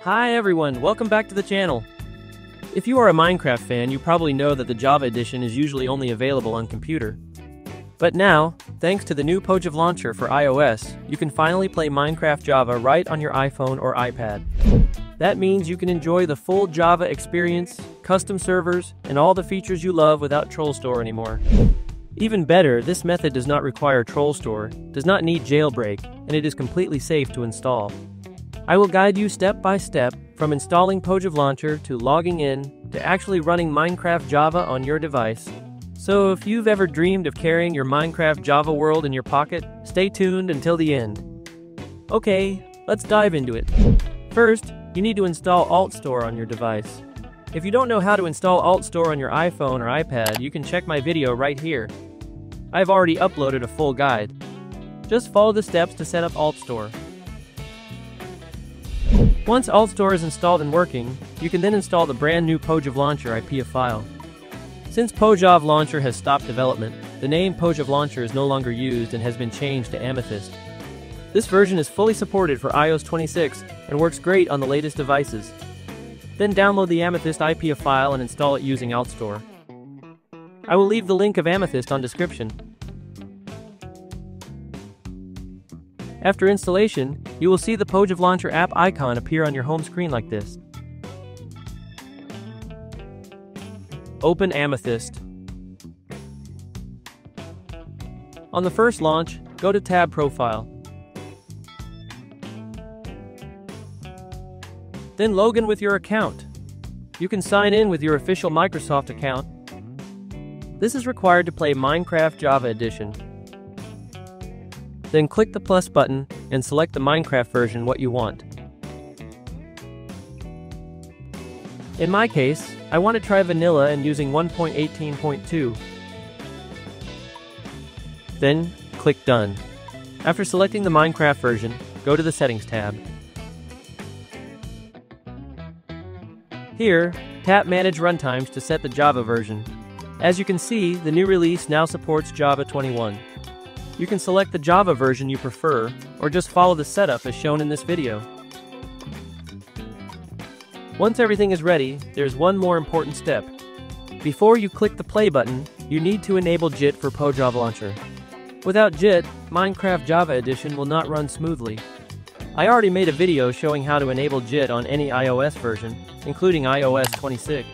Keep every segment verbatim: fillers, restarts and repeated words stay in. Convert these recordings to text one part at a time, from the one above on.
Hi everyone, welcome back to the channel. If you are a Minecraft fan, you probably know that the Java edition is usually only available on computer. But now, thanks to the new Pojavlauncher for iOS, you can finally play Minecraft Java right on your iPhone or iPad. That means you can enjoy the full Java experience, custom servers, and all the features you love without Troll Store anymore. Even better, this method does not require Troll Store, does not need jailbreak, and it is completely safe to install. I will guide you step by step from installing Pojavlauncher to logging in to actually running Minecraft Java on your device. So if you've ever dreamed of carrying your Minecraft Java world in your pocket, stay tuned until the end. Okay, let's dive into it. First, you need to install AltStore on your device. If you don't know how to install AltStore on your iPhone or iPad, you can check my video right here. I've already uploaded a full guide. Just follow the steps to set up AltStore. Once AltStore is installed and working, you can then install the brand new Pojavlauncher I P A file. Since Pojavlauncher has stopped development, the name Pojavlauncher is no longer used and has been changed to Amethyst. This version is fully supported for i O S twenty-six and works great on the latest devices. Then download the Amethyst I P A file and install it using AltStore. I will leave the link of Amethyst on description. After installation, you will see the Pojavlauncher app icon appear on your home screen like this. Open Amethyst. On the first launch, go to Tab Profile. Then log in with your account. You can sign in with your official Microsoft account. This is required to play Minecraft Java Edition. Then click the plus button and select the Minecraft version what you want. In my case, I want to try vanilla and using one point eighteen point two. Then click Done. After selecting the Minecraft version, go to the Settings tab. Here, tap Manage Runtimes to set the Java version. As you can see, the new release now supports Java twenty-one. You can select the Java version you prefer, or just follow the setup as shown in this video. Once everything is ready, there's one more important step. Before you click the play button, you need to enable J I T for Pojavlauncher. Without J I T, Minecraft Java Edition will not run smoothly. I already made a video showing how to enable J I T on any iOS version, including i O S twenty-six.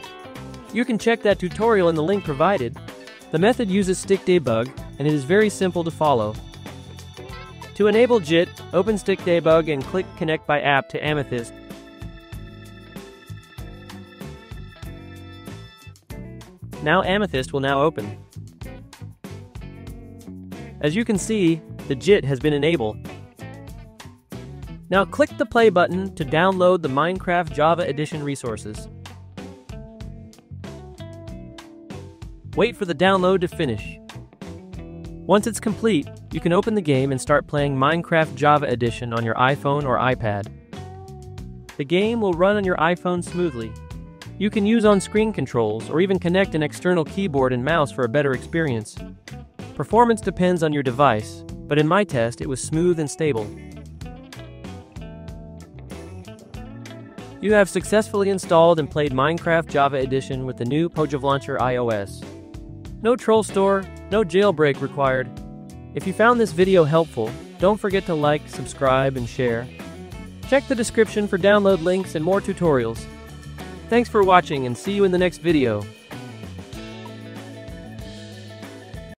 You can check that tutorial in the link provided. The method uses Stik Debug, and it is very simple to follow. To enable J I T, open Stik Debug and click Connect by App to Amethyst. Now Amethyst will now open. As you can see, the J I T has been enabled. Now click the play button to download the Minecraft Java Edition resources. Wait for the download to finish. Once it's complete, you can open the game and start playing Minecraft Java Edition on your iPhone or iPad. The game will run on your iPhone smoothly. You can use on-screen controls or even connect an external keyboard and mouse for a better experience. Performance depends on your device, but in my test it was smooth and stable. You have successfully installed and played Minecraft Java Edition with the new Pojavlauncher iOS. No Troll Store, no jailbreak required. If you found this video helpful, don't forget to like, subscribe, and share. Check the description for download links and more tutorials. Thanks for watching and see you in the next video.